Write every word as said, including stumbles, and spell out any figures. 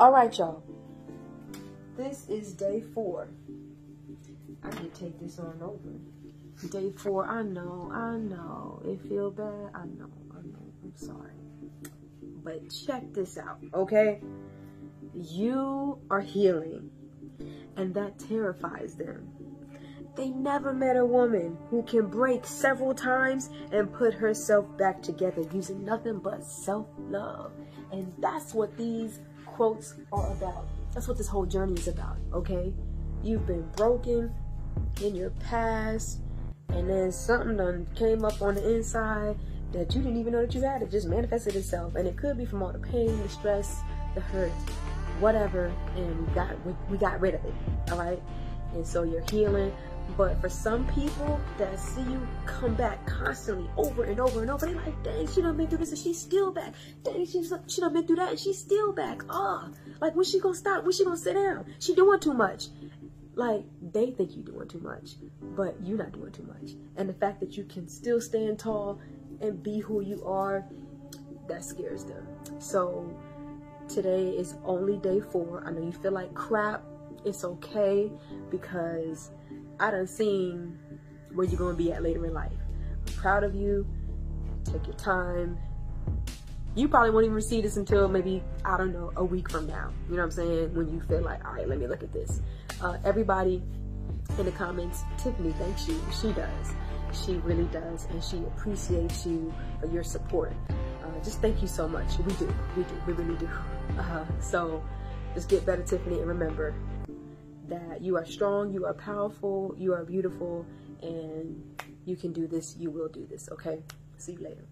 All right, y'all. This is day four. I can take this on over. Day four. I know. I know. It feels bad. I know. I know. I'm sorry. But check this out, okay? You are healing, and that terrifies them. They never met a woman who can break several times and put herself back together using nothing but self-love. And that's what these quotes are about. That's what this whole journey is about, okay? You've been broken in your past, and then something done came up on the inside that you didn't even know that you had. It just manifested itself, and it could be from all the pain, the stress, the hurt, whatever, and we got we, we got rid of it, all right? And so you're healing. But for some people that see you come back constantly over and over and over, they're like, dang, she done been through this and she's still back. Dang, she's, she done been through that and she's still back. Oh, like, when she gonna stop? When she gonna sit down? She doing too much. Like, they think you doing too much, but you're not doing too much. And the fact that you can still stand tall and be who you are, that scares them. So today is only day four. I know you feel like crap. It's okay, because I done seen where you're gonna be at later in life. I'm proud of you. Take your time. You probably won't even see this until maybe, I don't know, a week from now. You know what I'm saying? When you feel like, all right, let me look at this. Uh, everybody in the comments, Tiffany thanks you. She does. She really does, and she appreciates you for your support. Uh, just thank you so much. We do. We do. We really do. Uh, so just get better, Tiffany, and remember that you are strong, you are powerful, you are beautiful, and you can do this, you will do this, okay? See you later.